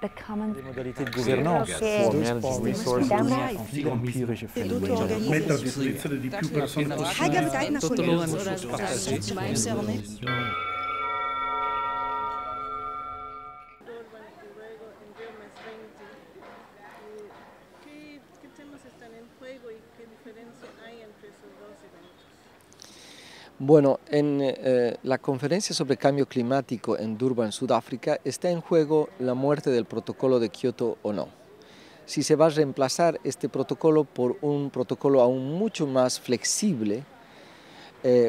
de gobernanza, mettre à disposition de plus personnes possibles. Bueno, en la conferencia sobre cambio climático en Durban, Sudáfrica, está en juego la muerte del protocolo de Kioto o no. Si se va a reemplazar este protocolo por un protocolo aún mucho más flexible,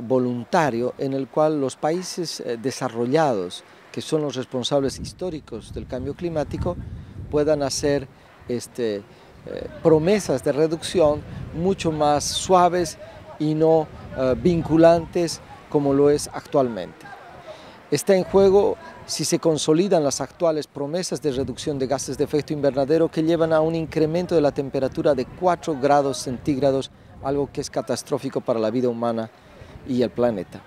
voluntario, en el cual los países desarrollados, que son los responsables históricos del cambio climático, puedan hacer promesas de reducción mucho más suaves y no vinculantes como lo es actualmente. Está en juego si se consolidan las actuales promesas de reducción de gases de efecto invernadero que llevan a un incremento de la temperatura de 4 grados centígrados, algo que es catastrófico para la vida humana y el planeta.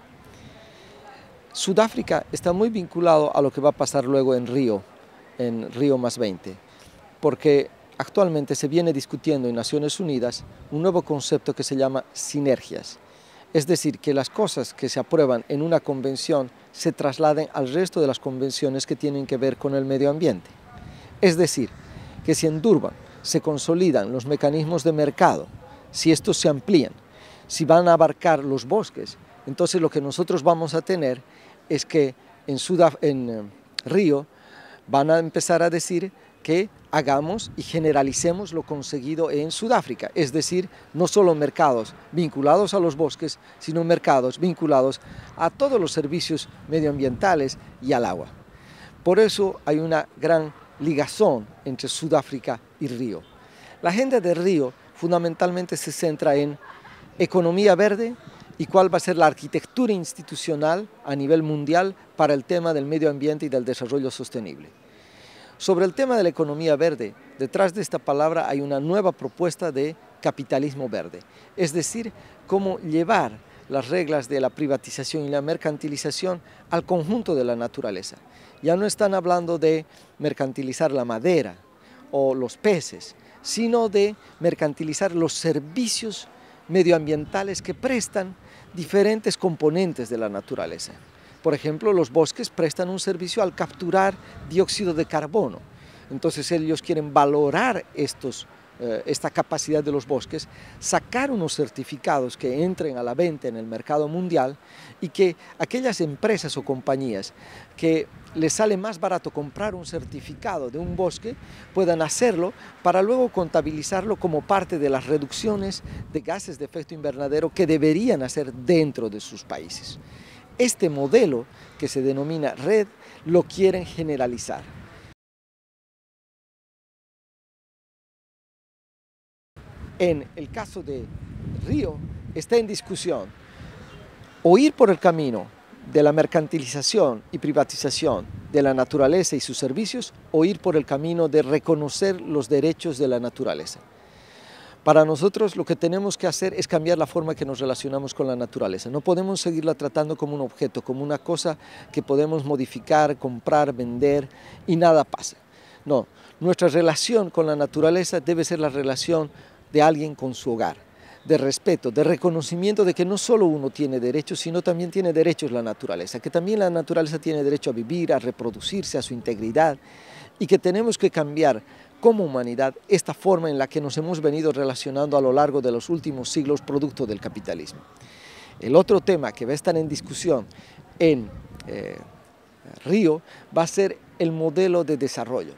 Sudáfrica está muy vinculado a lo que va a pasar luego en Río+20, porque actualmente se viene discutiendo en Naciones Unidas un nuevo concepto que se llama sinergias. Es decir, que las cosas que se aprueban en una convención se trasladen al resto de las convenciones que tienen que ver con el medio ambiente. Es decir, que si en Durban se consolidan los mecanismos de mercado, si estos se amplían, si van a abarcar los bosques, entonces lo que nosotros vamos a tener es que en Río van a empezar a decir que hagamos y generalicemos lo conseguido en Sudáfrica, es decir, no solo mercados vinculados a los bosques, sino mercados vinculados a todos los servicios medioambientales y al agua. Por eso hay una gran ligazón entre Sudáfrica y Río. La agenda de Río fundamentalmente se centra en economía verde y cuál va a ser la arquitectura institucional a nivel mundial para el tema del medio ambiente y del desarrollo sostenible. Sobre el tema de la economía verde, detrás de esta palabra hay una nueva propuesta de capitalismo verde, es decir, cómo llevar las reglas de la privatización y la mercantilización al conjunto de la naturaleza. Ya no están hablando de mercantilizar la madera o los peces, sino de mercantilizar los servicios medioambientales que prestan diferentes componentes de la naturaleza. Por ejemplo, los bosques prestan un servicio al capturar dióxido de carbono. Entonces ellos quieren valorar esta capacidad de los bosques, sacar unos certificados que entren a la venta en el mercado mundial y que aquellas empresas o compañías que les sale más barato comprar un certificado de un bosque puedan hacerlo para luego contabilizarlo como parte de las reducciones de gases de efecto invernadero que deberían hacer dentro de sus países. Este modelo, que se denomina red, lo quieren generalizar. En el caso de Río, está en discusión o ir por el camino de la mercantilización y privatización de la naturaleza y sus servicios, o ir por el camino de reconocer los derechos de la naturaleza. Para nosotros lo que tenemos que hacer es cambiar la forma que nos relacionamos con la naturaleza. No podemos seguirla tratando como un objeto, como una cosa que podemos modificar, comprar, vender y nada pasa. No, nuestra relación con la naturaleza debe ser la relación de alguien con su hogar, de respeto, de reconocimiento de que no solo uno tiene derechos, sino también tiene derechos la naturaleza, que también la naturaleza tiene derecho a vivir, a reproducirse, a su integridad, y que tenemos que cambiar como humanidad esta forma en la que nos hemos venido relacionando a lo largo de los últimos siglos producto del capitalismo. El otro tema que va a estar en discusión en Río va a ser el modelo de desarrollo.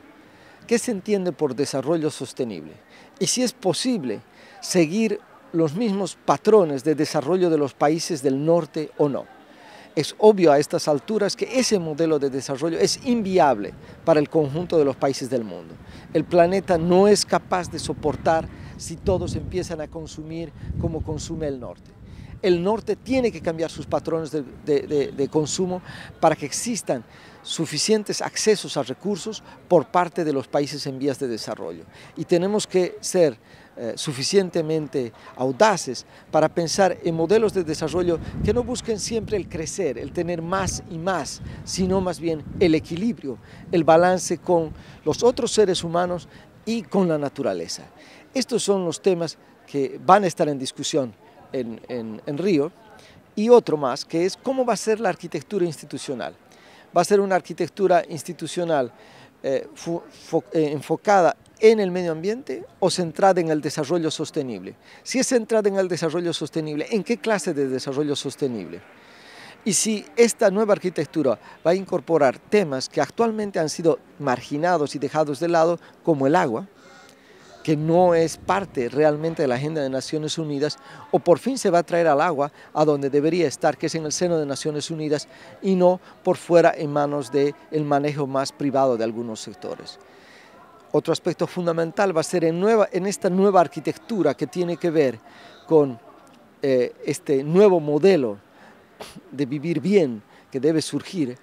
¿Qué se entiende por desarrollo sostenible? Y si es posible seguir los mismos patrones de desarrollo de los países del norte o no. Es obvio a estas alturas que ese modelo de desarrollo es inviable para el conjunto de los países del mundo. El planeta no es capaz de soportar si todos empiezan a consumir como consume el norte. El norte tiene que cambiar sus patrones de consumo para que existan suficientes accesos a recursos por parte de los países en vías de desarrollo. Y tenemos que ser suficientemente audaces para pensar en modelos de desarrollo que no busquen siempre el crecer, el tener más y más, sino más bien el equilibrio, el balance con los otros seres humanos y con la naturaleza. Estos son los temas que van a estar en discusión en Río, y otro más que es cómo va a ser la arquitectura institucional. Va a ser una arquitectura institucional enfocada en el medio ambiente o centrada en el desarrollo sostenible. Si es centrada en el desarrollo sostenible, ¿en qué clase de desarrollo sostenible? Y si esta nueva arquitectura va a incorporar temas que actualmente han sido marginados y dejados de lado, como el agua, que no es parte realmente de la agenda de Naciones Unidas, o por fin se va a traer al agua a donde debería estar, que es en el seno de Naciones Unidas, y no por fuera en manos del manejo más privado de algunos sectores. Otro aspecto fundamental va a ser en esta nueva arquitectura que tiene que ver con este nuevo modelo de vivir bien que debe surgir,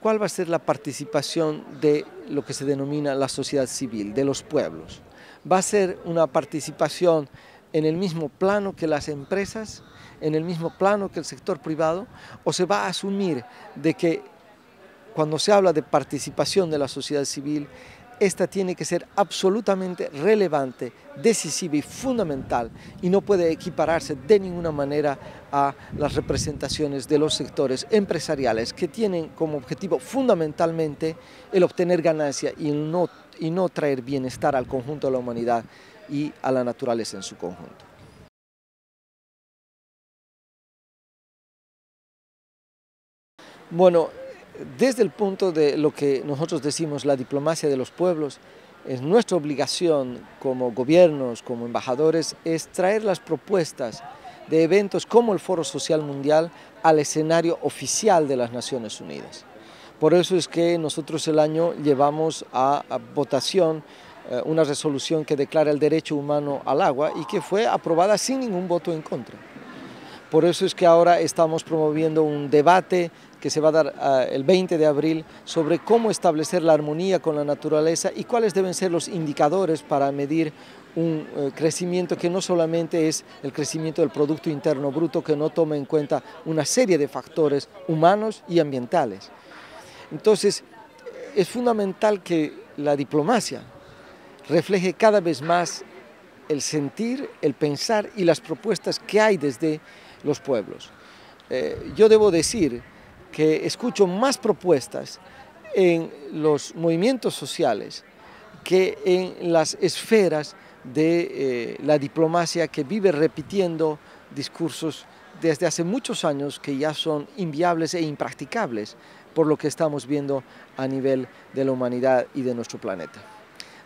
cuál va a ser la participación de lo que se denomina la sociedad civil, de los pueblos. Va a ser una participación en el mismo plano que las empresas, en el mismo plano que el sector privado, o se va a asumir de que cuando se habla de participación de la sociedad civil, esta tiene que ser absolutamente relevante, decisiva y fundamental, y no puede equipararse de ninguna manera a las representaciones de los sectores empresariales que tienen como objetivo fundamentalmente el obtener ganancia y no traer bienestar al conjunto de la humanidad y a la naturaleza en su conjunto. Bueno, desde el punto de lo que nosotros decimos la diplomacia de los pueblos, es nuestra obligación como gobiernos, como embajadores, es traer las propuestas de eventos como el Foro Social Mundial al escenario oficial de las Naciones Unidas. Por eso es que nosotros el año llevamos a votación una resolución que declara el derecho humano al agua y que fue aprobada sin ningún voto en contra. Por eso es que ahora estamos promoviendo un debate que se va a dar el 20 de abril sobre cómo establecer la armonía con la naturaleza y cuáles deben ser los indicadores para medir un crecimiento que no solamente es el crecimiento del Producto Interno Bruto, que no toma en cuenta una serie de factores humanos y ambientales. Entonces, es fundamental que la diplomacia refleje cada vez más el sentir, el pensar y las propuestas que hay desde los pueblos. Yo debo decir que escucho más propuestas en los movimientos sociales que en las esferas de la diplomacia que vive repitiendo discursos desde hace muchos años que ya son inviables e impracticables por lo que estamos viendo a nivel de la humanidad y de nuestro planeta.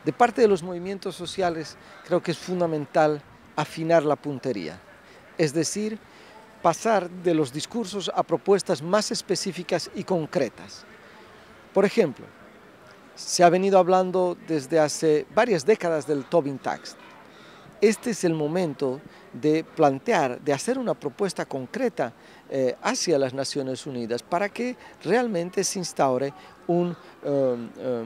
De parte de los movimientos sociales creo que es fundamental afinar la puntería, es decir, pasar de los discursos a propuestas más específicas y concretas. Por ejemplo, se ha venido hablando desde hace varias décadas del Tobin Tax. Este es el momento de plantear, de hacer una propuesta concreta hacia las Naciones Unidas para que realmente se instaure un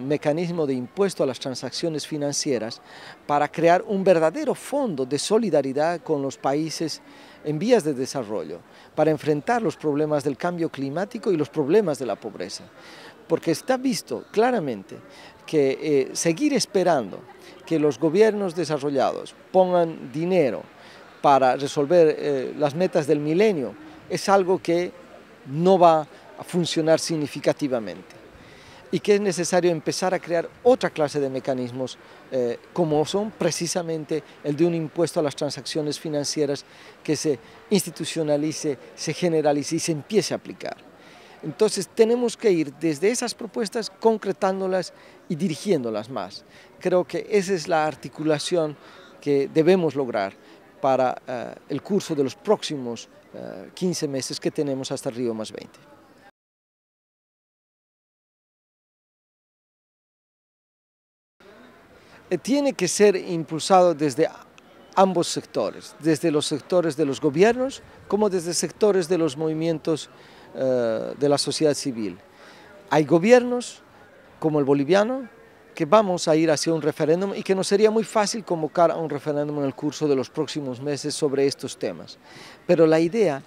mecanismo de impuesto a las transacciones financieras para crear un verdadero fondo de solidaridad con los países en vías de desarrollo para enfrentar los problemas del cambio climático y los problemas de la pobreza. Porque está visto claramente que seguir esperando que los gobiernos desarrollados pongan dinero para resolver las metas del milenio es algo que no va a funcionar significativamente y que es necesario empezar a crear otra clase de mecanismos como son precisamente el de un impuesto a las transacciones financieras que se institucionalice, se generalice y se empiece a aplicar. Entonces tenemos que ir desde esas propuestas concretándolas y dirigiéndolas más. Creo que esa es la articulación que debemos lograr para el curso de los próximos 15 meses que tenemos hasta Río+20. Tiene que ser impulsado desde ambos sectores, desde los sectores de los gobiernos como desde sectores de los movimientos de la sociedad civil. Hay gobiernos como el boliviano que vamos a ir hacia un referéndum y que nos sería muy fácil convocar a un referéndum en el curso de los próximos meses sobre estos temas. Pero la idea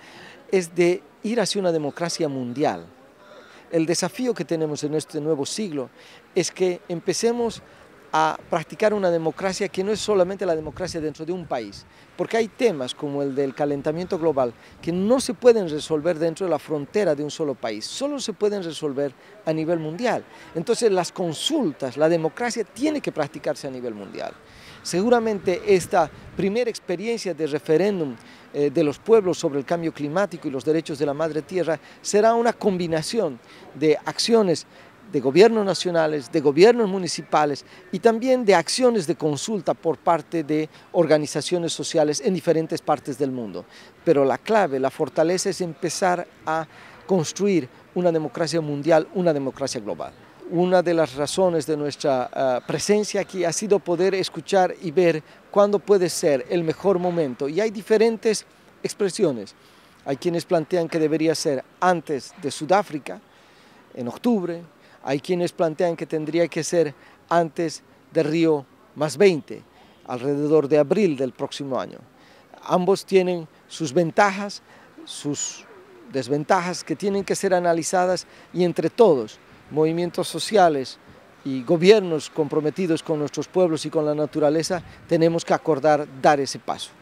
es de ir hacia una democracia mundial. El desafío que tenemos en este nuevo siglo es que empecemos a practicar una democracia que no es solamente la democracia dentro de un país, porque hay temas como el del calentamiento global que no se pueden resolver dentro de la frontera de un solo país, solo se pueden resolver a nivel mundial. Entonces las consultas, la democracia tiene que practicarse a nivel mundial. Seguramente esta primera experiencia de referéndum de los pueblos sobre el cambio climático y los derechos de la madre tierra será una combinación de acciones de gobiernos nacionales, de gobiernos municipales y también de acciones de consulta por parte de organizaciones sociales en diferentes partes del mundo. Pero la clave, la fortaleza es empezar a construir una democracia mundial, una democracia global. Una de las razones de nuestra presencia aquí ha sido poder escuchar y ver cuándo puede ser el mejor momento. Y hay diferentes expresiones. Hay quienes plantean que debería ser antes de Sudáfrica, en octubre. Hay quienes plantean que tendría que ser antes de Río+20, alrededor de abril del próximo año. Ambos tienen sus ventajas, sus desventajas que tienen que ser analizadas y entre todos, movimientos sociales y gobiernos comprometidos con nuestros pueblos y con la naturaleza, tenemos que acordar dar ese paso.